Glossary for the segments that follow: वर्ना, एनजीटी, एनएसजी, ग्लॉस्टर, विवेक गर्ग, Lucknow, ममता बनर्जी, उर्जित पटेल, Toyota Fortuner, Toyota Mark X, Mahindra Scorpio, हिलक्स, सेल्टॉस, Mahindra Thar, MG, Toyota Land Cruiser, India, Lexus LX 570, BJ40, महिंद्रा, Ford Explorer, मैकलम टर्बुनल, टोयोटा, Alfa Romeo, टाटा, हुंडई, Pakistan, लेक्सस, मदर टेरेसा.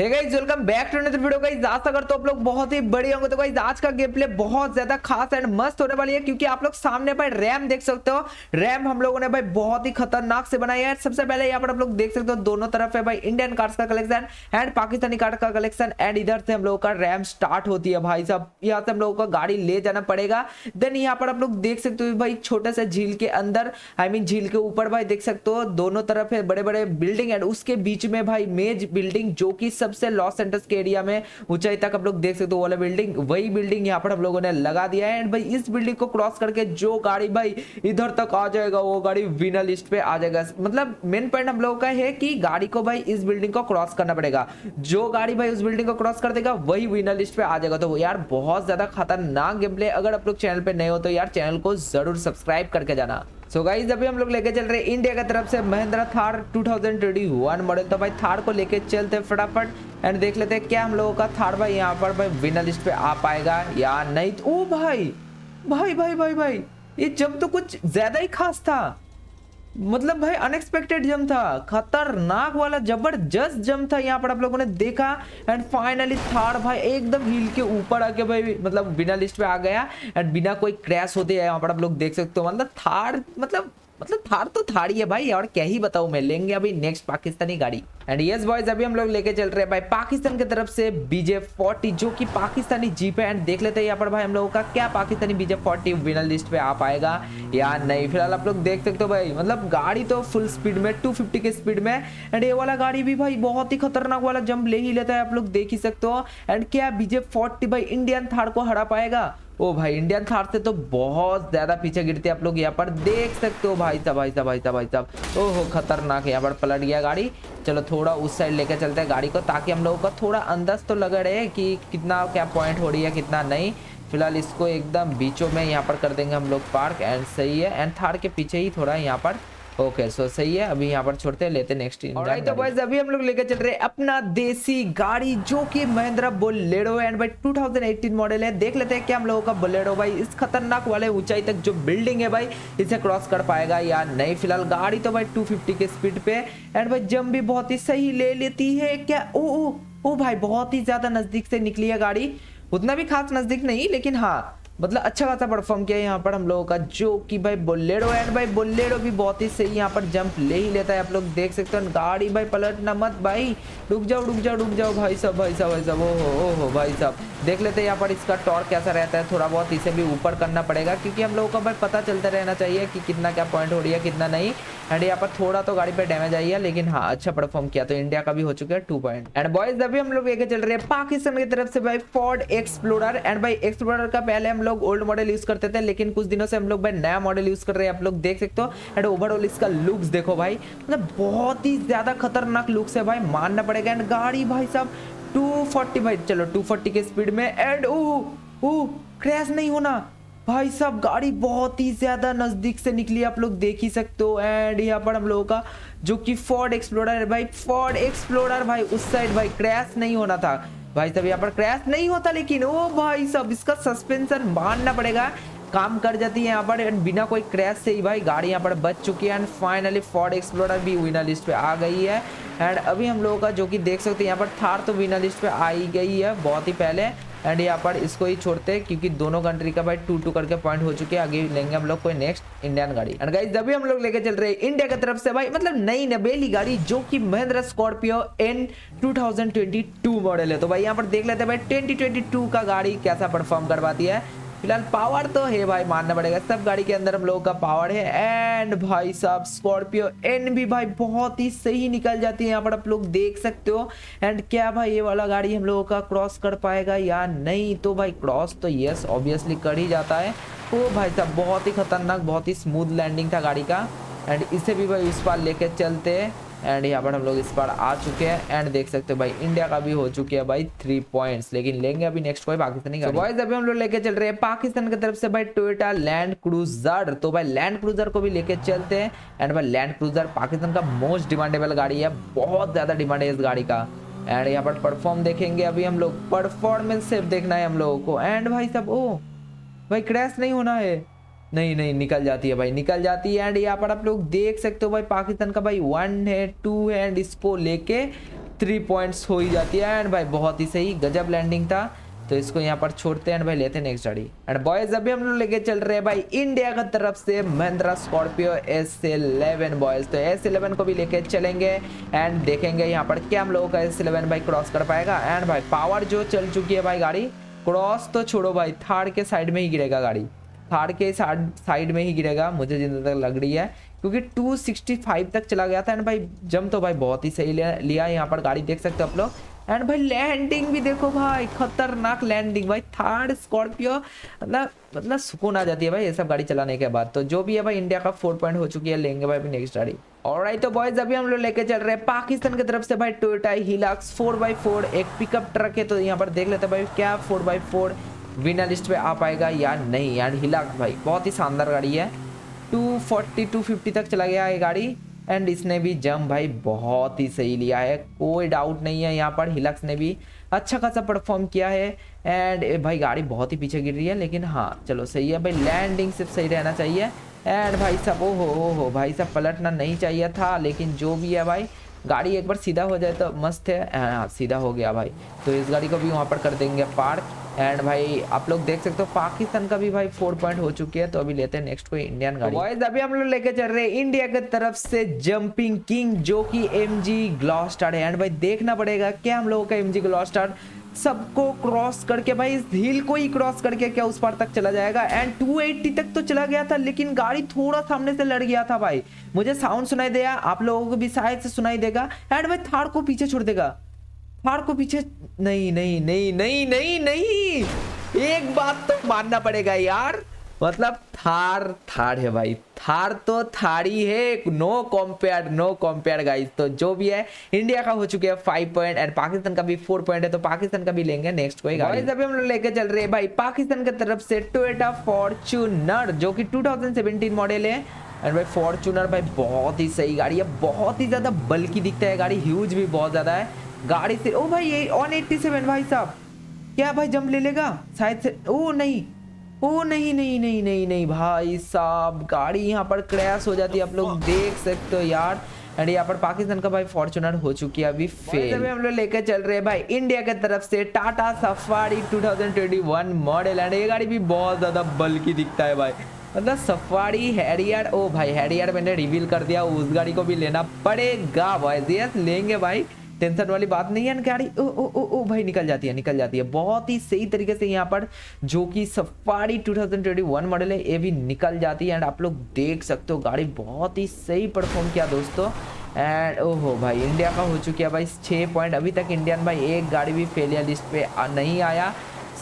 Hey guys welcome back to another video. Guys आशा करता हूं आप लोग बहुत ही बढ़िया होंगे। तो गाइस आज का गेम प्ले बहुत ज्यादा खास एंड मस्त होने वाली है, क्योंकि आप लोग सामने भाई रैम देख सकते हो। रैम हम लोगों ने भाई बहुत ही खतरनाक से बनाई है। सबसे पहले यहाँ पर आप लोग देख सकते हो दोनों तरफ है भाई इंडियन कार्ड्स का कलेक्शन एंड पाकिस्तानी कार्ड का कलेक्शन एंड इधर से हम लोगों का रैम स्टार्ट होती है भाई साहब। यहाँ से हम लोगों का गाड़ी ले जाना पड़ेगा। देन यहाँ पर आप लोग देख सकते हो भाई छोटे से झील के अंदर आई मीन झील के ऊपर भाई देख सकते हो दोनों तरफ है बड़े बड़े बिल्डिंग एंड उसके बीच में भाई मेज बिल्डिंग जो कि सबसे लॉस सेंटर्स के एरिया में ऊंचाई तक आप लोग देख सकते हो वाला बिल्डिंग, वही बिल्डिंग यहाँ पर हम लोगों ने लगा दिया है। एंड भाई इस बिल्डिंग को क्रॉस करके जो गाड़ी भाई इधर तक आ जाएगा वो गाड़ी विनर लिस्ट पे आ जाएगा। मतलब मेन पॉइंट हम लोगों का है कि गाड़ी को भाई इस बिल्डिंग को क्रॉस करना पड़ेगा। जो गाड़ी भाई उस बिल्डिंग को क्रॉस कर देगा वही विनर लिस्ट पे आ जाएगा। तो यार बहुत ज्यादा खतरनाक गेम प्ले। अगर आप लोग चैनल पे नए हो तो यार चैनल को जरूर सब्सक्राइब करके जाना। सो गाइस अभी हम लोग लेके चल रहे हैं इंडिया की तरफ से महिंद्रा थार 2021 मॉडल। तो भाई थार को लेके चलते फटाफट एंड देख लेते हैं क्या हम लोगों का थार भाई यहाँ पर भाई विनर लिस्ट पे आ पाएगा या नहीं। ओ भाई भाई भाई भाई भाई ये जंप तो कुछ ज्यादा ही खास था। मतलब भाई अनएक्सपेक्टेड जंप था, खतरनाक वाला जबरदस्त जंप था। यहाँ पर आप लोगों ने देखा एंड फाइनली थार भाई एकदम हिल के ऊपर आके भाई मतलब बिना लिस्ट पे आ गया एंड बिना कोई क्रैश होते है। यहाँ पर आप लोग देख सकते हो मतलब थार मतलब थार तो थार ही है भाई और क्या ही बताऊं मैं। लेंगे अभी नेक्स्ट पाकिस्तानी गाड़ी। एंड यस बॉयज अभी हम लोग लेके चल रहे हैं भाई पाकिस्तान की तरफ से BJ40 जो कि पाकिस्तानी जीप है। एंड देख लेते हैं यहाँ पर भाई हम लोगों का क्या पाकिस्तानी BJ40 विनर लिस्ट पे आ पाएगा या नहीं। फिलहाल आप लोग देख सकते हो भाई मतलब गाड़ी तो फुल स्पीड में 250 के स्पीड में एंड ये वाला गाड़ी भी भाई बहुत ही खतरनाक वाला जंप ले ही लेता है, आप लोग देख ही सकते हो। एंड क्या BJ40 भाई इंडियन थार को हरा पाएगा? ओ भाई इंडियन थार से तो बहुत ज्यादा पीछे गिरते आप लोग यहाँ पर देख सकते हो भाई साहब भाई साहब। ओहो खतरनाक है, यहाँ पर पलट गया गाड़ी। चलो थोड़ा उस साइड लेकर चलते हैं गाड़ी को ताकि हम लोगों का थोड़ा अंदाज तो लगा रहे कि कितना क्या पॉइंट हो रही है कितना नहीं। फिलहाल इसको एकदम बीचों में यहाँ पर कर देंगे हम लोग पार्क एंड सही है। एंड थार के पीछे ही थोड़ा यहाँ पर ओके सो सही है। अभी यहाँ पर छोड़ते लेते नेक्स्ट। ऑलराइट तो बॉयज अभी हम लोग लेकर चल रहे हैं अपना देसी गाड़ी जो कि महिंद्रा बोलेरो एंड भाई 2018 मॉडल है। देख लेते हैं क्या हम लोगों का बोलेरो भाई इस खतरनाक वाले ऊंचाई तक जो बिल्डिंग है भाई इसे क्रॉस कर पाएगा या नहीं। फिलहाल गाड़ी तो भाई 250 के स्पीड पे एंड भाई जंप भी बहुत ही सही ले लेती है। क्या ओ भाई बहुत ही ज्यादा नजदीक से निकली है गाड़ी, उतना भी खास नजदीक नहीं लेकिन हाँ मतलब अच्छा खासा परफॉर्म किया है यहाँ पर हम लोगों का जो कि भाई बोलेरो। एंड भाई बोलेरो भी बहुत ही सही यहाँ पर जंप ले ही लेता है, आप लोग देख सकते हो। गाड़ी भाई पलटना मत भाई, रुक जाओ भाई साहब। ओहो भाई साहब देख लेते हैं यहाँ पर इसका टॉर्क कैसा रहता है। थोड़ा बहुत इसे भी ऊपर करना पड़ेगा क्योंकि हम लोगों को भाई पता चलता रहना चाहिए कि कितना क्या पॉइंट हो रही है कितना नहीं। एंड यहाँ पर थोड़ा तो गाड़ी पर डैमेज आई है लेकिन हाँ अच्छा परफॉर्म किया। तो इंडिया का भी हो चुका है 2 पॉइंट। एंड बॉयज अभी हम लोग लेके चल रहे हैं पाकिस्तान की तरफ से भाई फोर्ड एक्सप्लोरर। एंड भाई एक्सप्लोरर का पहले हम लोग ओल्ड मॉडल यूज करते थे लेकिन कुछ दिनों से हम लोग भाई नया मॉडल यूज कर रहे हैं, आप लोग देख सकते हो। एंड ओवरऑल इसका लुक्स देखो भाई मतलब बहुत ही ज्यादा खतरनाक लुक्स है भाई, मानना पड़ेगा। एंड गाड़ी भाई साहब 240 भाई चलो 240 के स्पीड में एंड ओह क्रैश नहीं होना भाई साहब। गाड़ी बहुत ही ज्यादा नजदीक से निकली, आप लोग देख ही सकते हो। एंड यहाँ पर हम लोगों का जो कि फोर्ड एक्सप्लोरर है भाई उस साइड भाई क्रैश नहीं होना था भाई साहब, यहाँ पर क्रैश नहीं होता लेकिन ओ भाई साहब इसका सस्पेंशन मानना पड़ेगा काम कर जाती है यहाँ पर। एंड बिना कोई क्रैश से ही भाई गाड़ी यहाँ पर बच चुकी है। एंड फाइनली फोर्ड एक्सप्लोरर भी विनर लिस्ट पे आ गई है। एंड अभी हम लोगों का जो कि देख सकते हैं यहाँ पर थार तो विनर लिस्ट पे आई गई है बहुत ही पहले। एंड यहाँ पर इसको ही छोड़ते हैं क्योंकि दोनों कंट्री का भाई 2-2 करके पॉइंट हो चुके हैं। आगे लेंगे हम लोग कोई नेक्स्ट इंडियन गाड़ी। एंड गाइस अभी हम लोग लेके चल रहे हैं इंडिया की तरफ से भाई मतलब नई नबेली गाड़ी जो कि महिंद्रा स्कॉर्पियो एन 2022 मॉडल है। तो भाई यहाँ पर देख लेते हैं भाई 2022 का गाड़ी कैसा परफॉर्म करवाती है। फिलहाल पावर तो है भाई, मानना पड़ेगा सब गाड़ी के अंदर हम लोगों का पावर है। एंड भाई साहब स्कॉर्पियो एन भी भाई बहुत ही सही निकल जाती है, यहाँ पर आप लोग देख सकते हो। एंड क्या भाई ये वाला गाड़ी हम लोगों का क्रॉस कर पाएगा या नहीं? तो भाई क्रॉस तो यस ऑब्वियसली कर ही जाता है। ओ भाई साहब बहुत ही खतरनाक बहुत ही स्मूथ लैंडिंग था गाड़ी का। एंड इसे भी भाई इस पार लेके चलते हैं। एंड यहाँ पर हम लोग इस बार आ चुके हैं एंड देख सकते हो भाई इंडिया का भी हो चुकी है भाई 3 पॉइंट्स। लेकिन लेंगे अभी नेक्स्ट कोई पाकिस्तानी गाड़ी। बॉयज अभी हम लोग लेके चल रहे हैं पाकिस्तान की तरफ से भाई टोयोटा लैंड क्रूजर। तो भाई लैंड क्रूजर को भी लेके चलते हैं। एंड भाई लैंड क्रूजर पाकिस्तान का मोस्ट डिमांडेबल गाड़ी है, बहुत ज्यादा डिमांड है इस गाड़ी का। एंड यहाँ पर परफॉर्म देखेंगे अभी हम लोग, परफॉर्मेंस सिर्फ देखना है हम लोगों को। एंड भाई साहब ओ भाई क्रैश नहीं होना है, नहीं निकल जाती है भाई निकल जाती है। एंड यहाँ पर आप लोग देख सकते हो भाई पाकिस्तान का भाई 1 है 2 है एंड इसको लेके 3 पॉइंट्स हो ही जाती है। एंड भाई बहुत ही सही गजब लैंडिंग था, तो इसको यहाँ पर छोड़ते हैं एंड भाई लेते हैं नेक्स्ट गाड़ी। एंड बॉयज अभी हम लोग लेके चल रहे हैं भाई इंडिया की तरफ से महिंद्रा स्कॉर्पियो S11 बॉयज। तो S11 को भी लेके चलेंगे एंड देखेंगे यहाँ पर क्या हम लोगों का S11 भाई क्रॉस कर पाएगा। एंड भाई पावर जो चल चुकी है भाई गाड़ी, क्रॉस तो छोड़ो भाई थार के साइड में ही गिरेगा, गाड़ी थार के साइड में ही गिरेगा मुझे जितना तक लग रही है, क्योंकि 265 तक चला गया था। एंड भाई जम तो भाई बहुत ही सही लिया यहाँ पर, गाड़ी देख सकते हो आप लोग। एंड भाई लैंडिंग भी देखो भाई, खतरनाक लैंडिंग भाई, थार स्कॉर्पियो मतलब सुकून आ जाती है भाई ये सब गाड़ी चलाने के बाद। तो जो भी है भाई इंडिया का 4 पॉइंट हो चुकी है, लेंगे भाई नेक्स्ट गाड़ी। ऑलराइट तो बॉयज अभी हम लोग लेके चल रहे हैं पाकिस्तान की तरफ से भाई टोयोटा हिलक्स 4x4 एक पिकअप ट्रक है। तो यहाँ पर देख लेते हैं भाई क्या 4x4 विनर लिस्ट पे आ पाएगा या नहीं। एंड हिलक्स भाई बहुत ही शानदार गाड़ी है, 240 250 तक चला गया ये गाड़ी। एंड इसने भी जंप भाई बहुत ही सही लिया है, कोई डाउट नहीं है यहाँ पर हिलक्स ने भी अच्छा खासा परफॉर्म किया है। एंड भाई गाड़ी बहुत ही पीछे गिर रही है, लेकिन हाँ चलो सही है भाई, लैंडिंग सिर्फ सही रहना चाहिए। एंड भाई सब ओ हो भाई सब पलटना नहीं चाहिए था, लेकिन जो भी है भाई गाड़ी एक बार सीधा हो जाए तो मस्त है। हाँ सीधा हो गया भाई, तो इस गाड़ी को भी वहाँ पर कर देंगे पार्क। एंड भाई आप लोग देख सकते हो पाकिस्तान का भी भाई 4 पॉइंट हो चुकी है। तो अभी लेते हैं नेक्स्ट कोई इंडियन गाड़ी। बॉयज अभी हम लोग लेके चल रहे हैं इंडिया की तरफ से जंपिंग किंग जो कि MG ग्लॉस्टर है। एंड भाई देखना पड़ेगा क्या हम लोगों का MG ग्लॉस्टर सबको क्रॉस करके भाई इस हिल को ही क्रॉस करके क्या उस पार तक चला जाएगा। एंड 280 तक तो चला गया था, लेकिन गाड़ी थोड़ा सामने से लड़ गया था भाई, मुझे साउंड सुनाई दिया, आप लोगों को भी शायद से सुनाई देगा। एंड भाई थार को पीछे छोड़ देगा, थार को पीछे नहीं। एक बात तो मानना पड़ेगा यार, मतलब थार है भाई, थार तो थारी है, नो कॉम्पेयर गाइस। तो जो भी है इंडिया का हो चुके हैं 5 पॉइंट एंड पाकिस्तान का भी 4 पॉइंट है, तो पाकिस्तान का भी लेंगे नेक्स्ट कोई गाड़ी। अभी हम लोग लेके चल रहे हैं भाई पाकिस्तान की तरफ से टोयोटा फॉर्च्यूनर जो कि 2017 मॉडल है। एंड भाई फॉर्च्यूनर भाई बहुत ही सही गाड़ी है, बहुत ही ज़्यादा बल्कि दिखता है गाड़ी, ह्यूज भी बहुत ज़्यादा है गाड़ी से। ओ भाई ये 187 भाई साहब क्या भाई जंप ले लेगा शायद से, ओ नहीं भाई साहब गाड़ी यहाँ पर क्रैश हो जाती है, आप लोग देख सकते हो यार। एंड यहाँ पर पाकिस्तान का भाई फॉर्च्यूनर हो चुकी है अभी फेल। अभी हम लोग लेकर चल रहे हैं भाई इंडिया की तरफ से टाटा सफारी 2021 मॉडल। एंड ये गाड़ी भी बहुत ज़्यादा बल्कि दिखता है भाई, मतलब सफारी हैरियर। ओ भाई हैरियर मैंने रिवील कर दिया, उस गाड़ी को भी लेना पड़ेगा भाई, यस लेंगे भाई, टेंशन वाली बात नहीं है। गाड़ी ओ भाई निकल जाती है बहुत ही सही तरीके से यहाँ पर, जो कि सफारी 2021 मॉडल है, ये भी निकल जाती है। एंड आप लोग देख सकते हो गाड़ी बहुत ही सही परफॉर्म किया दोस्तों। एंड ओहो भाई इंडिया का हो चुकी है भाई 6 पॉइंट अभी तक इंडियन भाई, एक गाड़ी भी फेलियर लिस्ट पे नहीं आया,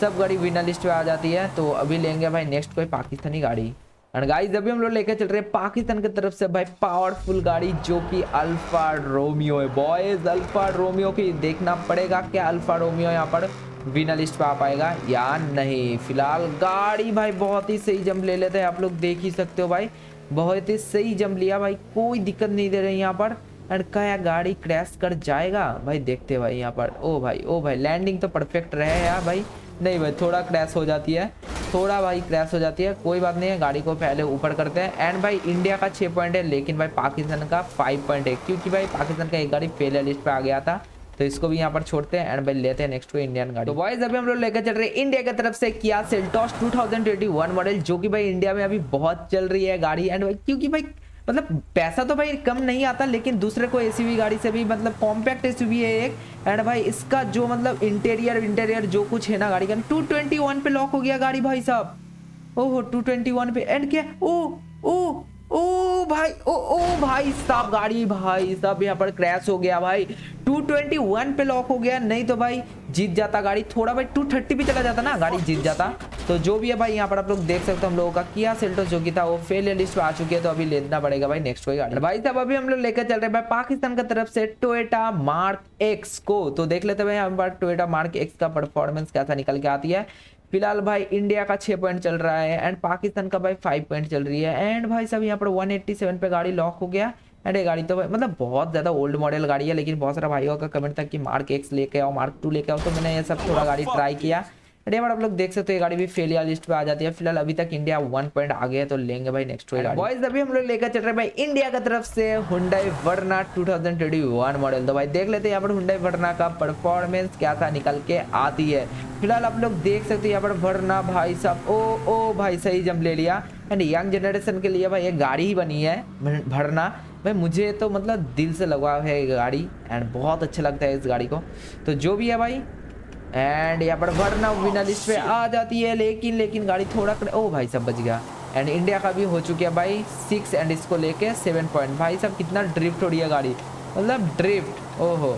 सब गाड़ी विनर लिस्ट पे आ जाती है। तो अभी लेंगे भाई नेक्स्ट कोई पाकिस्तानी गाड़ी। एंड गाइस अभी हम लोग लेकर चल रहे हैं पाकिस्तान की तरफ से भाई पावरफुल गाड़ी जो कि अल्फा रोमियो है बॉयज। अल्फा रोमियो की देखना पड़ेगा क्या अल्फा रोमियो यहाँ पर विनर लिस्ट पे आ पाएगा या नहीं। फिलहाल गाड़ी भाई बहुत ही सही जंप ले लेते हैं, आप लोग देख ही सकते हो भाई बहुत ही सही जंप लिया भाई, कोई दिक्कत नहीं दे रही यहाँ पर। एंड क्या गाड़ी क्रैश कर जाएगा भाई, देखते भाई यहाँ पर। ओ भाई लैंडिंग तो परफेक्ट रहे यार भाई, नहीं भाई थोड़ा क्रैश हो जाती है, थोड़ा भाई क्रैश हो जाती है, कोई बात नहीं है, गाड़ी को पहले ऊपर करते हैं। एंड भाई इंडिया का 6 पॉइंट है, लेकिन भाई पाकिस्तान का 5 पॉइंट है, क्योंकि भाई पाकिस्तान का एक गाड़ी फेलियर लिस्ट पे आ गया था, तो इसको भी यहाँ पर छोड़ते हैं। एंड भाई लेते हैं नेक्स्ट कोई इंडियन गाड़ी। तो बॉयज अभी हम लोग लेकर चल रहे हैं इंडिया की तरफ से किया सेल्टॉस 2021 मॉडल जो कि भाई इंडिया में अभी बहुत चल रही है गाड़ी। एंड भाई क्योंकि भाई मतलब पैसा तो भाई कम नहीं आता, लेकिन दूसरे कोई एसयूवी गाड़ी से भी मतलब कॉम्पैक्ट एसयूवी है एक। एंड भाई इसका जो मतलब इंटीरियर जो कुछ है ना गाड़ी का, 221 पे लॉक हो गया गाड़ी भाई साहब। ओहो 221 पे एंड क्या ओ भाई साहब गाड़ी भाई साहब यहाँ पर क्रैश हो गया भाई, 221 पे लॉक हो गया, नहीं तो भाई जीत जाता गाड़ी, थोड़ा भाई 230 भी चला जाता ना गाड़ी जीत जाता। तो जो भी है भाई यहाँ पर आप लोग देख सकते हो हम लोगों का किया सेल्टोस जो कि था वो फेलियर लिस्ट में आ चुकी है, तो अभी लेना पड़ेगा भाई नेक्स्ट कोई गाड़ी। भाई साहब अभी हम लोग लेकर चल रहे हैं भाई पाकिस्तान की तरफ से टोयोटा मार्क एक्स को। तो देख लेते हैं भाई टोयोटा मार्क एक्स का परफॉर्मेंस कैसा निकल के आती है। फिलहाल भाई इंडिया का 6 पॉइंट चल रहा है एंड पाकिस्तान का भाई 5 पॉइंट चल रही है। एंड भाई साहब यहाँ पर 187 पे गाड़ी लॉक हो गया। एंड ये गाड़ी तो भाई मतलब बहुत ज़्यादा ओल्ड मॉडल गाड़ी है, लेकिन बहुत सारा भाइयों का कमेंट था कि मार्क एक्स लेके आओ, मार्क 2 लेके आओ, तो मैंने ये सब थोड़ा गाड़ी ट्राई किया। डेमन आप लोग देख सकते हो ये गाड़ी भी फेलियर लिस्ट पे आ जाती है। फिलहाल अभी तक इंडिया 1 पॉइंट आगे है, तो लेंगे भाई नेक्स्ट गाड़ी। बॉयज अभी हम लोग लेकर चल रहे हैं भाई इंडिया की तरफ से हुंडई वर्ना 2021 मॉडल। तो भाई देख लेते हैं यहाँ पर हुंडई वर्ना का परफॉर्मेंस क्या था निकल के आती है। फिलहाल आप लोग देख सकते हो यहाँ पर वर्ना भाई साहब ओ भाई सही जम ले लिया। एंड यंग जनरेशन के लिए भाई ये गाड़ी ही बनी है वर्ना। भाई मुझे तो मतलब दिल से लगाव है ये गाड़ी एंड बहुत अच्छा लगता है इस गाड़ी को, तो जो भी है भाई। एंड यहाँ पर वरना विनर लिस्ट पे आ जाती है, लेकिन गाड़ी थोड़ा ओ भाई सब बच गया। एंड इंडिया का भी हो चुकी है भाई 6 एंड इसको लेके 7 पॉइंट। भाई सब कितना ड्रिफ्ट हो रही है गाड़ी, मतलब ड्रिफ्ट ओहो।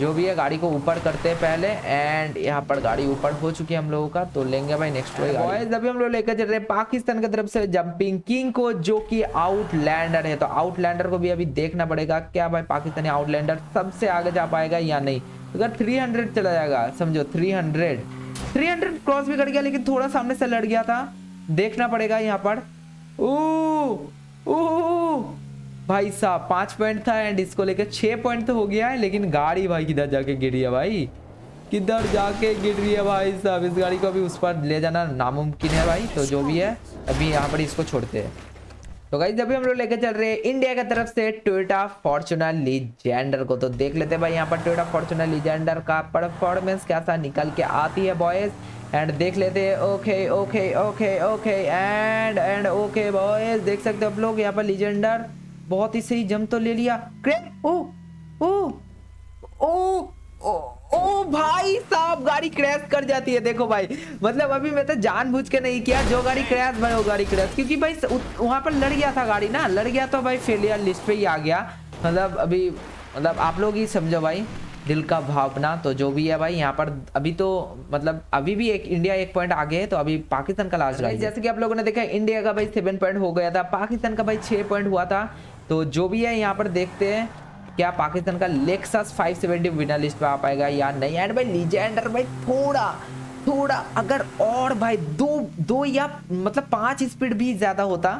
जो भी है गाड़ी को ऊपर करते हैं पहले। एंड यहाँ पर गाड़ी ऊपर हो चुकी है हम लोगों का, तो लेंगे भाई नेक्स्ट वाली गाड़ी। अभी हम लोग लेकर चल रहे हैं पाकिस्तान की तरफ से जंपिंग किंग को, जो कि आउटलैंडर है। तो आउटलैंडर को भी अभी देखना पड़ेगा क्या भाई पाकिस्तानी आउटलैंडर सबसे आगे जा पाएगा या नहीं। अगर 300 चला जाएगा, समझो 300 क्रॉस भी कर गया, लेकिन थोड़ा सामने से लड़ गया था, देखना पड़ेगा यहाँ पर। ओह भाई साहब 5 पॉइंट था एंड इसको लेकर 6 पॉइंट तो हो गया है, लेकिन गाड़ी भाई किधर जाके गिर रही है भाई, किधर जाके गिर रही है भाई साहब। इस गाड़ी को अभी उस पर ले जाना नामुमकिन है भाई, तो जो भी है अभी यहाँ पर इसको छोड़ते हैं। तो गाइस अभी हम लोग लेकर चल रहे हैं इंडिया की तरफ से टोयोटा फॉर्च्यूनर लीजेंडर को, तो देख लेते हैं भाई यहाँ पर टोयोटा फॉर्च्यूनर लीजेंडर का परफॉर्मेंस कैसा निकल के आती है बॉयज। एंड देख लेते हैं okay okay okay okay and okay boys देख सकते हो आप लोग यहाँ पर लीजेंडर बहुत ही सही जम तो ले लिया। क्रैक ओ ओ ओ ओ ओ भाई साहब गाड़ी क्रैश कर जाती है। देखो भाई मतलब अभी मैं तो जानबूझ के नहीं किया, जो गाड़ी क्रैश भाई वो गाड़ी क्रैश, क्योंकि भाई वहां पर लड़ गया था गाड़ी ना, लड़ गया तो भाई फेलियर लिस्ट पे ही आ गया। मतलब अभी मतलब आप लोग ही समझो भाई दिल का भावना, तो जो भी है भाई यहाँ पर अभी तो मतलब अभी भी एक इंडिया 1 पॉइंट आगे है, तो अभी पाकिस्तान का लास्ट गाड़ी। जैसे कि आप लोगों ने देखा इंडिया का भाई 7 पॉइंट हो गया था, पाकिस्तान का भाई 6 पॉइंट हुआ था, तो जो भी है यहाँ पर देखते हैं क्या पाकिस्तान का लेक्सस 570 विनर लिस्ट पे आ पाएगा या नहीं। एंड भाई लीजेंडर भाई थोड़ा अगर और भाई दो या मतलब 5 स्पीड भी ज्यादा होता,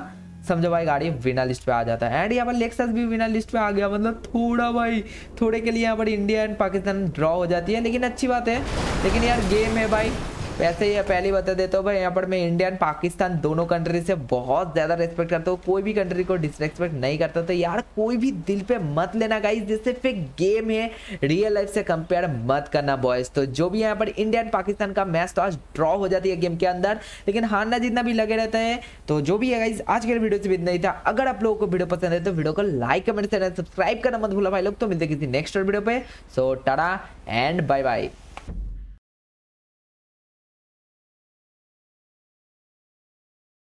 समझो भाई गाड़ी विनर लिस्ट पे आ जाता है। एंड यहाँ पर लेक्सस भी विनर लिस्ट पे आ गया, मतलब थोड़ा भाई थोड़े के लिए यहाँ पर इंडिया एंड पाकिस्तान ड्रॉ हो जाती है, लेकिन अच्छी बात है। लेकिन यार गेम है भाई, वैसे ही पहले बता देता हूँ भाई यहाँ पर मैं इंडिया एंड पाकिस्तान दोनों कंट्री से बहुत ज़्यादा रेस्पेक्ट करता हूँ, कोई भी कंट्री को डिसरेस्पेक्ट नहीं करता। तो यार कोई भी दिल पे मत लेना गाइस, ये सिर्फ एक गेम है, रियल लाइफ से कंपेयर मत करना बॉयज। तो जो भी यहाँ पर इंडिया एंड पाकिस्तान का मैच तो आज ड्रॉ हो जाती है गेम के अंदर, लेकिन हारना जीतना भी लगे रहता है। तो जो भी है गाइस आज के वीडियो से भी इतना ही था। अगर आप लोगों को वीडियो पसंद है तो वीडियो को लाइक कमेंट शेयर सब्सक्राइब करना मत भूला भाई लोग। तो मिलते किसी नेक्स्ट वीडियो पे, so टाटा and bye bye.